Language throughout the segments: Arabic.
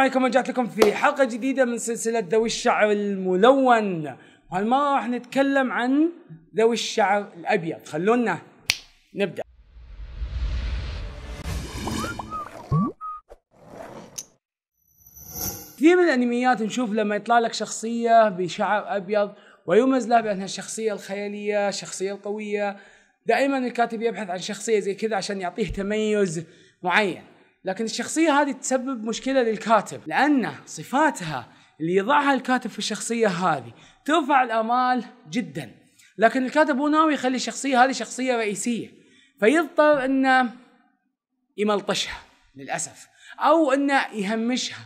السلام عليكم ورجعت لكم في حلقة جديدة من سلسلة ذوي الشعر الملون. هالمرة راح نتكلم عن ذوي الشعر الأبيض. خلونا نبدأ. كثير من الأنميات نشوف لما يطلع لك شخصية بشعر أبيض ويمز لها بأنها الشخصية الخيالية، الشخصية القوية. دائما الكاتب يبحث عن شخصية زي كذا عشان يعطيه تميز معين، لكن الشخصية هذه تسبب مشكلة للكاتب، لأن صفاتها اللي يضعها الكاتب في الشخصية هذه ترفع الآمال جدا، لكن الكاتب مو ناوي يخلي الشخصية هذه شخصية رئيسية، فيضطر إنه يملطشها للأسف، أو إنه يهمشها،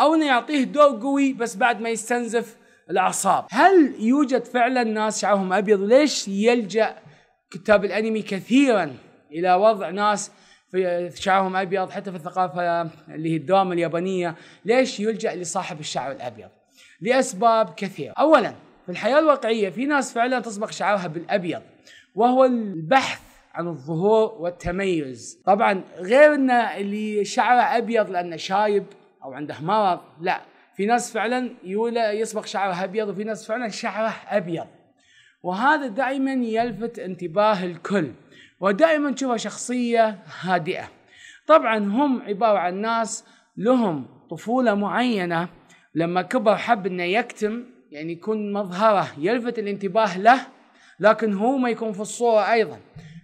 أو إنه يعطيه دور قوي بس بعد ما يستنزف الأعصاب. هل يوجد فعلا ناس شعرهم أبيض؟ وليش يلجأ كتاب الأنمي كثيرا إلى وضع ناس في شعرهم أبيض؟ حتى في الثقافة اللي هي الدراما اليابانية ليش يلجأ لصاحب الشعر الأبيض؟ لأسباب كثيرة. أولا، في الحياة الواقعية في ناس فعلا تصبغ شعرها بالأبيض، وهو البحث عن الظهور والتميز. طبعا غير أن اللي شعره أبيض لأنه شايب أو عنده مرض، لا، في ناس فعلا يصبغ شعرها أبيض، وفي ناس فعلا شعره أبيض، وهذا دائما يلفت انتباه الكل، ودائما تشوفها شخصية هادئة. طبعا هم عبارة عن ناس لهم طفولة معينة، لما كبر حب انه يكتم، يعني يكون مظهره يلفت الانتباه له، لكن هو ما يكون في الصورة ايضا،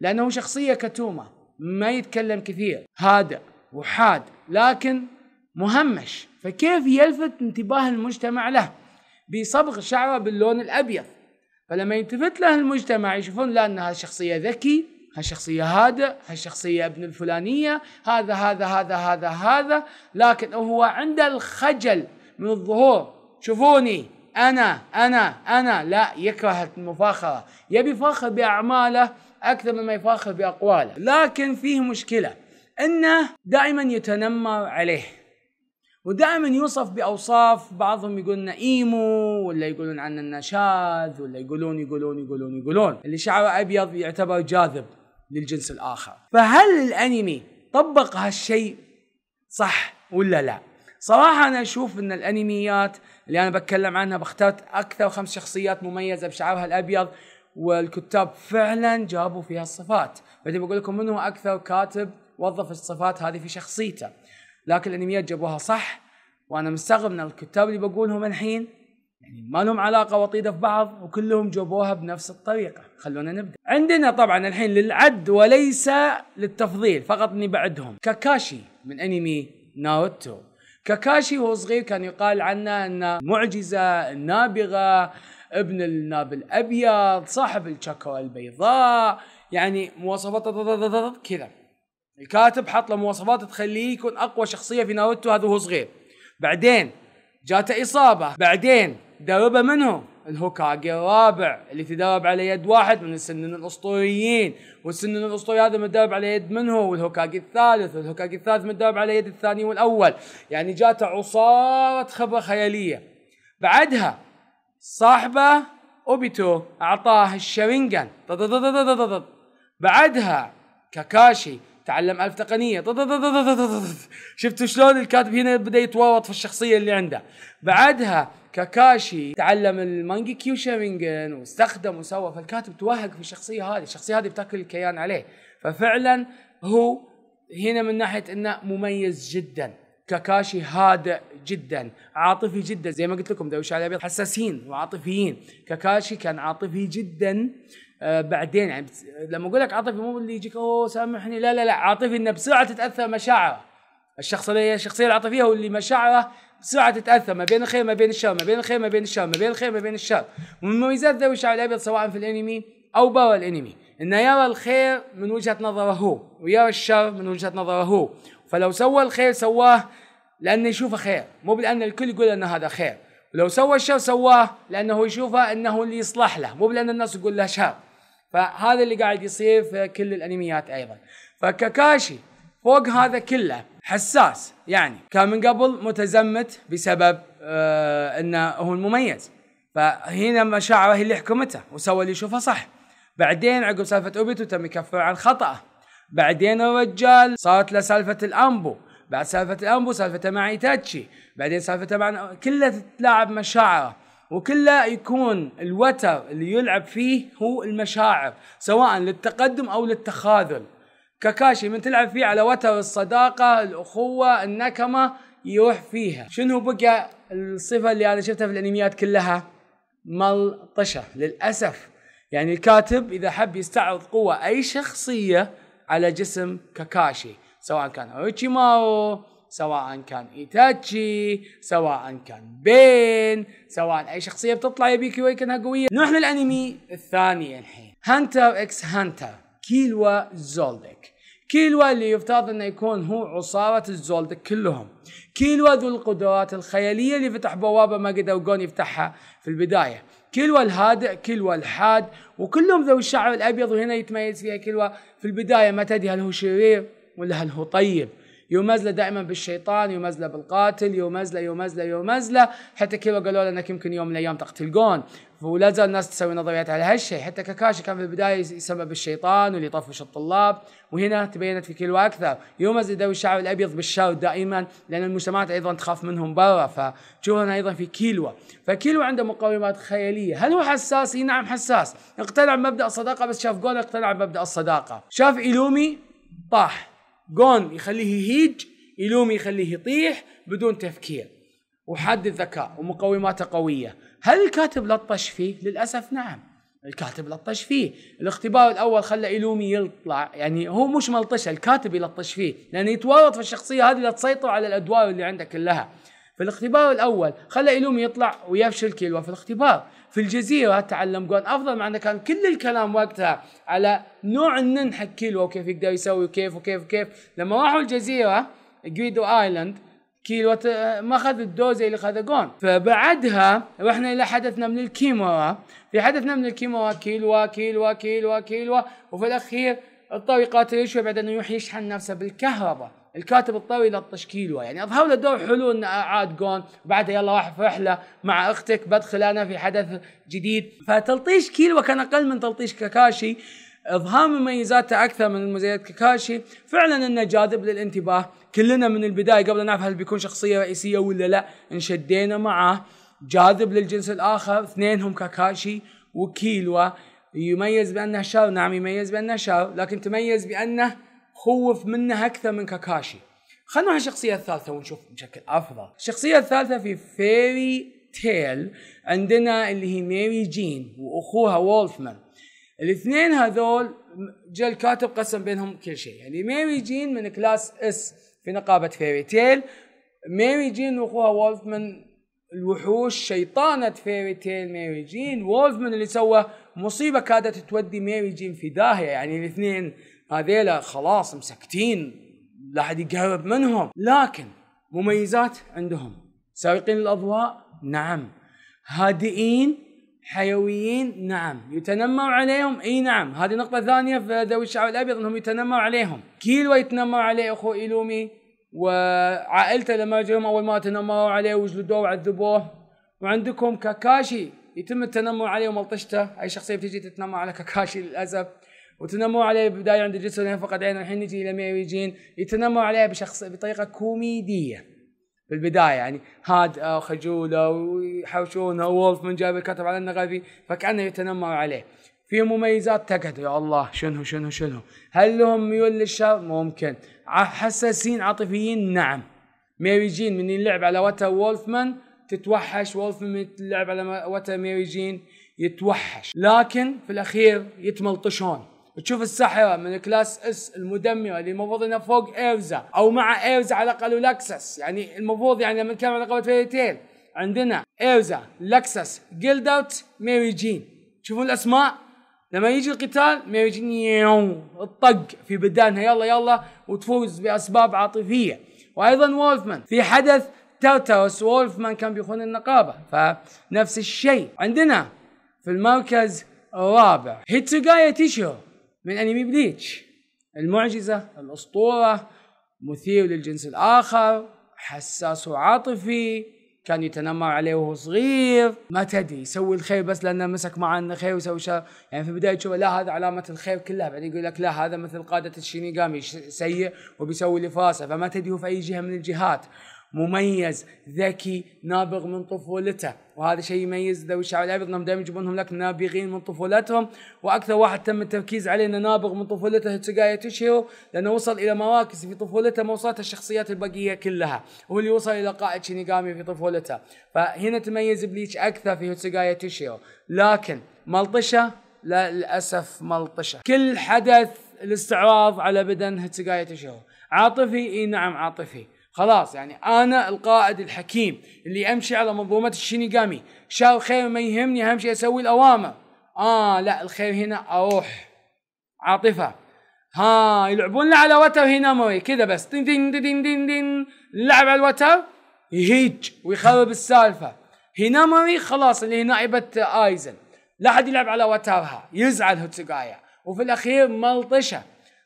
لانه شخصية كتومة، ما يتكلم كثير، هادئ وحاد لكن مهمش، فكيف يلفت انتباه المجتمع له؟ بصبغ شعره باللون الابيض، فلما يلتفت له المجتمع يشوفون لا، ان هالشخصية ذكي، هالشخصية هادئ، هالشخصية ابن الفلانية، هذا هذا هذا هذا هذا، لكن هو عنده الخجل من الظهور. شوفوني أنا، لا، يكره المفاخرة، يبي يفاخر بأعماله أكثر مما يفاخر بأقواله. لكن فيه مشكلة أنه دائما يتنمر عليه، ودائما يوصف بأوصاف، بعضهم يقولون إيمو، ولا يقولون عنه إنه شاذ، ولا يقولون اللي شعره أبيض يعتبر جاذب للجنس الآخر. فهل الأنمي طبق هالشيء صح ولا لا؟ صراحة أنا أشوف إن الأنميات اللي أنا بتكلم عنها باخترت أكثر 5 شخصيات مميزة بشعرها الأبيض، والكتاب فعلا جابوا فيها الصفات، بدي بقول لكم منه أكثر كاتب وظف الصفات هذه في شخصيته، لكن الانميات جابوها صح. وانا مستغرب ان الكتاب اللي بقولهم الحين يعني ما لهم علاقه وطيده في بعض، وكلهم جابوها بنفس الطريقه. خلونا نبدا. عندنا طبعا الحين للعد وليس للتفضيل، فقط اني بعدهم. كاكاشي من انمي ناروتو. كاكاشي وهو صغير كان يقال عنه انه معجزه، النابغه، ابن الناب الابيض، صاحب الشاكرا البيضاء، يعني مواصفات كذا. الكاتب حط له مواصفات تخليه يكون أقوى شخصية في ناروتو، هذا وهو صغير. بعدين جاته إصابة، بعدين دربه منه الهوكاجي الرابع اللي تدرب على يد واحد من السنن الأسطوريين، والسنن الأسطوري هذا متدرب على يد منه، والهوكاجي الثالث، والهوكاجي الثالث متدرب على يد الثاني والأول، يعني جاته عصارة خبرة خيالية. بعدها صاحبه أوبيتو أعطاه الشرينجان، بعدها كاكاشي تعلم 1000 تقنية. شفتوا شلون الكاتب هنا بدأ يتورط في الشخصية اللي عنده. بعدها كاكاشي تعلم المانجي كيو شارينجن واستخدم وسوى، فالكاتب توهق في الشخصية هذه، الشخصية هذه بتاكل الكيان عليه. ففعلا هو هنا من ناحية انه مميز جدا، كاكاشي هادئ جدا، عاطفي جدا، زي ما قلت لكم ذوي الشعر الأبيض حساسين وعاطفيين. كاكاشي كان عاطفي جدا. بعدين يعني لما اقول لك عاطفي مو اللي يجيك اوه سامحني، لا لا لا، عاطفي انه بسرعه تتاثر مشاعره. الشخصيه العاطفيه هو اللي مشاعره بسرعه تتاثر ما بين الخير ما بين الشر، ما بين الخير ما بين الشر، ما بين الخير ما بين الشر. ومن مميزات ذوي الشعر الابيض سواء في الانمي او برا الانمي انه يرى الخير من وجهه نظره هو، ويرى الشر من وجهه نظره هو، فلو سوى الخير سواه لانه يشوفه خير، مو لان الكل يقول ان هذا خير. لو سوى الشر سواه لأنه يشوفه أنه اللي يصلح له، مو لأن الناس يقول له شر. فهذا اللي قاعد يصير في كل الأنميات أيضا. فكاكاشي فوق هذا كله حساس، يعني كان من قبل متزمت بسبب أنه هو المميز، فهنا مشاعره هي اللي حكمته وسوى اللي يشوفه صح. بعدين عقب سالفة أوبيتو تم يكفر عن خطأه، بعدين الرجال صارت له سالفة الأنبو، بعد سالفه انبو سالفته مع ايتاتشي، بعدين سالفته مع كلها تتلاعب مشاعره، وكله يكون الوتر اللي يلعب فيه هو المشاعر سواء للتقدم او للتخاذل. كاكاشي من تلعب فيه على وتر الصداقه، الاخوه، النكمه يروح فيها. شنو بقى الصفه اللي انا شفتها في الانميات كلها؟ ملطشه للاسف. يعني الكاتب اذا حب يستعرض قوه اي شخصيه على جسم كاكاشي، سواء كان اوروتشيمارو، سواء كان ايتاتشي، سواء كان بين، سواء اي شخصيه بتطلع يبيك يكونها قويه. نروح للانمي الثاني الحين، هانتر اكس هانتر، كيلوا زولدك. كيلوا اللي يفترض انه يكون هو عصاره الزولدك كلهم. كيلوا ذو القدرات الخياليه اللي فتح بوابه ما قدر جون يفتحها في البدايه. كيلوا الهادئ، كيلوا الحاد، وكلهم ذوي الشعر الابيض، وهنا يتميز فيها كيلوا في البدايه ما تدري هل هو شرير ولا هل هو طيب. يومز له دائما بالشيطان، يومز له بالقاتل، يومز له يومز له يومز له، حتى كيلوا قالوا له انك يمكن يوم من الايام تقتل جون، ولا زال الناس تسوي نظريات على هالشيء. حتى كاكاشي كان في البدايه يسمى بالشيطان واللي يطفش الطلاب، وهنا تبينت في كيلوا اكثر. يومز ذوي الشعر الابيض بالشر دائما لان المجتمعات ايضا تخاف منهم برا، فتشوفونها ايضا في كيلوا. فكيلوا عنده مقومات خياليه. هل هو حساس؟ نعم حساس، اقتنع بمبدا الصداقه بس شاف جون اقتنع بمبدا الصداقه. شاف إيلومي طاح، جون يخليه يهيج، إيلومي يخليه يطيح بدون تفكير، وحد الذكاء ومقوماته قوية. هل الكاتب لطش فيه؟ للأسف نعم، الكاتب لطش فيه. الاختبار الأول خلى إيلومي يطلع، يعني هو مش ملطشة، الكاتب يلطش فيه لأنه يتورط في الشخصية هذه لتسيطر على الأدوار اللي عندك كلها. في الاختبار الأول خلى إيلومي يطلع ويفشل كيلوا في الاختبار. في الجزيرة تعلم جون أفضل، مع أنه كان كل الكلام وقتها على نوع النن حق كيلوا وكيف يقدر يسوي وكيف وكيف وكيف. لما راحوا الجزيرة جريد آيلاند كيلوا ما أخذ الدوزة اللي أخذها جون. فبعدها رحنا إلى حدثنا من الكيمورا. في حدثنا من الكيمورا كيلوا كيلوا كيلوا كيلوا، وفي الأخير اضطر يقاتل يشوى بعد أنه يروح يشحن نفسه بالكهرباء. الكاتب الطويل لطش كيلوا، يعني اظهر له دور حلو انه اعاد جون، وبعدها يلا راح في رحله مع اختك بدخل انا في حدث جديد. فتلطيش كيلوا كان اقل من تلطيش كاكاشي، اظهار مميزاته اكثر من مميزات كاكاشي، فعلا انه جاذب للانتباه. كلنا من البدايه قبل نعرف هل بيكون شخصيه رئيسيه ولا لا انشدينا معه، جاذب للجنس الاخر. اثنينهم كاكاشي وكيلوا يميز بانه شر، نعم يميز بانه شر، لكن تميز بانه خوف منه أكثر من كاكاشي. خلنا نروح الشخصية الثالثة ونشوف بشكل أفضل. الشخصية الثالثة في فيري تيل عندنا اللي هي ميري جين وأخوها وولفمان. الاثنين هذول جاء الكاتب قسم بينهم كل شيء، يعني ميري جين من كلاس اس في نقابة فيري تيل. ميري جين وأخوها وولفمان الوحوش، شيطانة فيري تيل ميري جين. وولفمان اللي سوى مصيبة كادت تودي ميري جين في داهية، يعني الاثنين هذيلا خلاص مسكتين، لا احد يقرب منهم. لكن مميزات عندهم، سارقين الاضواء نعم، هادئين، حيويين نعم، يتنمر عليهم اي نعم. هذه نقطة ثانية في ذوي الشعر الابيض انهم يتنمر عليهم. كيلوا يتنمر عليه اخو إيلومي وعائلته لما جاهم اول ما تنمروا عليه وجلدوه وعذبوه. وعندكم كاكاشي يتم التنمر عليه وملطشته، اي شخصية بتجي تتنمر على كاكاشي للاسف، وتنموا عليه بالبدايه عند جسر لين فقد عينه. الحين نجي الى ميري جين يتنموا عليه بطريقه كوميديه في البدايه، يعني هادئه وخجوله ويحوشونه، وولف من جاب الكاتب على انه غبي فكانه يتنمر عليه. في مميزات تقعد يا الله شنو شنو شنو. هل لهم ميول للشر؟ ممكن. حساسين عاطفيين؟ نعم. ميري جين من اللعب على وتر وولفمان تتوحش، وولفمان من اللعب على وتر ميري جين يتوحش، لكن في الاخير يتملطشون. تشوف الساحرة من الكلاس اس المدمرة اللي المفروض انها فوق ايرزا او مع ايرزا على الاقل لاكسس، يعني المفروض يعني لما نتكلم عن نقابة فيري تيل عندنا ايرزا، لاكسس، جيلدارت، ميري جين. تشوفون الاسماء؟ لما يجي القتال ميري جين الطق في بدانها يلا يلا، وتفوز باسباب عاطفية. وايضا وولفمان في حدث تارتاروس وولفمان كان بيخون النقابة، فنفس الشيء. عندنا في المركز الرابع هيتسوغايا تيشيرو من انمي بليتش، المعجزة، الأسطورة، مثير للجنس الآخر، حساس وعاطفي، كان يتنمر عليه وهو صغير، ما تدري يسوي الخير بس لانه مسك معه انه خير ويسوي شر، يعني في البدايه تشوف لا هذا علامه الخير كلها، بعدين يقول لك لا هذا مثل قاده الشينيغامي سيء وبيسوي لي فاسه، فما تدري هو في اي جهه من الجهات. مميز، ذكي، نابغ من طفولته، وهذا شيء يميز ذوي الشعر الابيض انهم دائما يجيبونهم لك نابغين من طفولتهم، واكثر واحد تم التركيز عليه انه نابغ من طفولته هيتسوغايا توشيرو، لانه وصل الى مراكز في طفولته ما وصلتها الشخصيات البقيه كلها، هو اللي وصل الى قائد شينيغامي في طفولته، فهنا تميز بليتش اكثر في هيتسوغايا توشيرو، لكن ملطشه لا للاسف ملطشه، كل حدث الاستعراض على بدن هيتسوغايا توشيرو، عاطفي اي نعم عاطفي. خلاص يعني انا القائد الحكيم اللي امشي على منظومه الشينيغامي، شر خير ما يهمني، اهم شيء اسوي الاوامر. لا الخير هنا اروح عاطفه، يلعبون على وتر هيناموري كذا بس دين دين دين دين دين، اللعب على الوتر يهيج ويخرب السالفه. هيناموري خلاص اللي هي نائبه ايزن، لا حد يلعب على وترها، يزعل هيتسوغايا وفي الاخير ملطشه.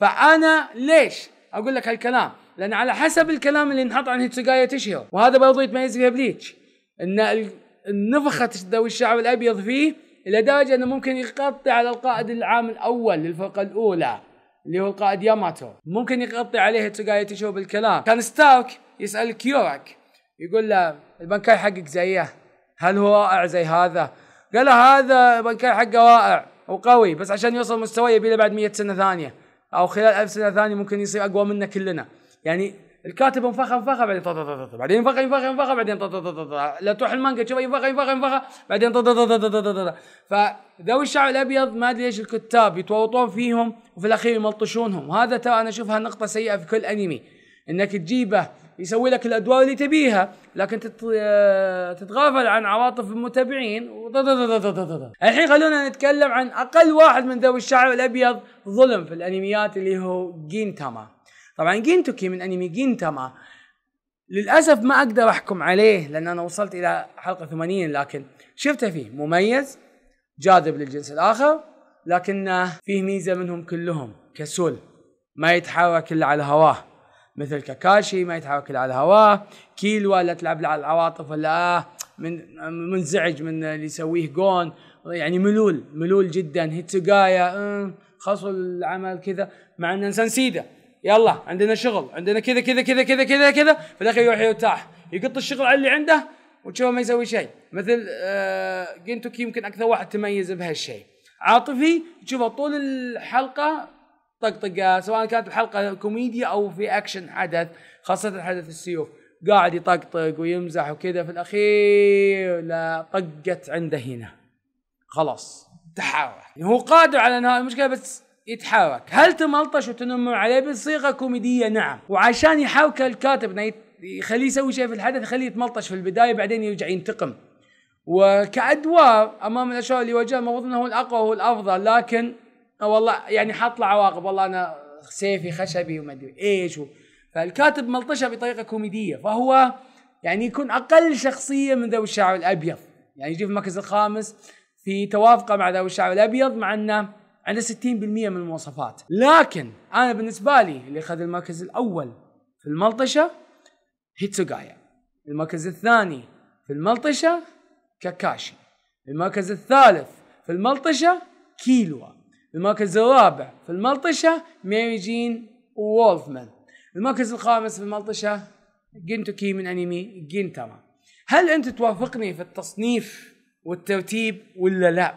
فانا ليش اقول لك هالكلام؟ لأن على حسب الكلام اللي انحط عن هيتسوغايا توشيرو، وهذا برضو يتميز فيها بليتش، أن النفخة ذوي الشعر الأبيض فيه إلى درجة أنه ممكن يغطي على القائد العام الأول للفرقة الأولى اللي هو القائد ياماتو، ممكن يغطي عليه هيتسوغايا توشيرو بالكلام. كان ستارك يسأل كيوراك يقول له البنكاي حقك زيه، هل هو رائع زي هذا؟ قال له هذا البنكاي حقه رائع وقوي، بس عشان يوصل مستوى يبي له بعد 100 سنة ثانية أو خلال 1000 سنة ثانية ممكن يصير أقوى منا كلنا. يعني الكاتب انفخ بعدين طط بعدين انفخ بعدين طط، لا تروح المانجا تشوف انفخ بعدين طط. فذوي الشعر الابيض ما ادري ليش الكتاب يتورطون فيهم وفي الاخير يملطشونهم، هذا ترى انا اشوفها نقطه سيئه في كل انمي، انك تجيبه يسوي لك الادوار اللي تبيها لكن تتغافل عن عواطف المتابعين. الحين خلونا نتكلم عن اقل واحد من ذوي الشعر الابيض ظلم في الانميات اللي هو جينتاما. طبعا جينتوكي من انمي جينتاما للاسف ما اقدر احكم عليه لان انا وصلت الى حلقه 80، لكن شفته فيه مميز جاذب للجنس الاخر، لكن فيه ميزه منهم كلهم كسول، ما يتحرك الا على هواه، مثل كاكاشي ما يتحرك الا على هواه، كيلوا لا تلعب على العواطف ولا منزعج من اللي يسويه جون، يعني ملول جدا. هيتسوغايا خاصه العمل كذا، مع انه انسان سيده، يلا عندنا شغل، عندنا كذا كذا كذا كذا كذا كذا، في الاخير يروح يرتاح، يقط الشغل على اللي عنده وتشوفه ما يسوي شيء، مثل جينتوكي يمكن اكثر واحد تميز بهالشيء. عاطفي تشوفه طول الحلقه طقطقه، سواء كانت الحلقه كوميديا او في اكشن حدث، خاصه حدث السيوف، قاعد يطقطق ويمزح وكذا، في الاخير لا طقت عنده هنا خلاص تحرك، يعني هو قادر على انهاء المشكله بس يتحرك. هل تملطش وتنمر عليه بصيغه كوميديه؟ نعم، وعشان يحاوكه الكاتب يخليه يسوي شيء في الحدث يخليه يتملطش في البدايه بعدين يرجع ينتقم. وكادوار امام الاشياء اللي واجهها المفروض انه هو الاقوى وهو الافضل، لكن والله يعني حاط له عواقب، والله انا سيفي خشبي وما ادري ايش فالكاتب ملطشه بطريقه كوميديه، فهو يعني يكون اقل شخصيه من ذوي الشعر الابيض، يعني يجي في المركز الخامس في توافقه مع ذوي الشعر الابيض، مع انه عنده 60% من المواصفات. لكن انا بالنسبه لي اللي اخذ المركز الاول في الملطشه هيتسوغايا، المركز الثاني في الملطشه كاكاشي، المركز الثالث في الملطشه كيلوا، المركز الرابع في الملطشه ميريجين وولفمان، المركز الخامس في الملطشه جينتوكي من انمي جينتاما. هل انت توافقني في التصنيف والترتيب ولا لا؟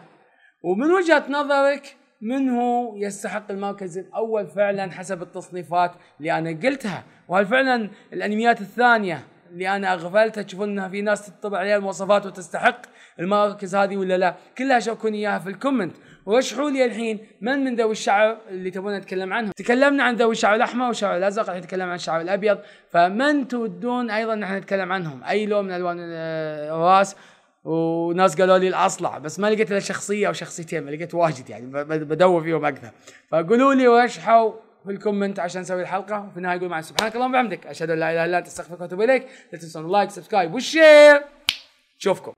ومن وجهه نظرك من هو يستحق المركز الأول فعلا حسب التصنيفات اللي أنا قلتها؟ وهل فعلا الأنميات الثانية اللي أنا أغفلتها تشوفون أنها في ناس تطبع عليها المواصفات وتستحق المراكز هذه ولا لا؟ كلها شاركوني إياها في الكومنت، ورشحوا لي الحين من ذوي الشعر اللي تبون نتكلم عنهم. تكلمنا عن ذوي الشعر الأحمر والشعر الأزرق، الحين نتكلم عن الشعر الأبيض، فمن تودون أيضا نحن نتكلم عنهم؟ أي لون من ألوان الراس؟ وناس قالوا لي الاصلع، بس ما لقيت الا شخصيه او شخصيتين، ما لقيت واجد، يعني بدور فيهم اكثر، فقولوا لي ورشحوا في الكومنت عشان نسوي الحلقه. وفي النهايه اقول معي سبحانك اللهم وبحمدك، اشهد ان لا اله الا انت، استغفرك واتوب اليك، لا تنسون اللايك سبسكرايب والشير، شوفكم.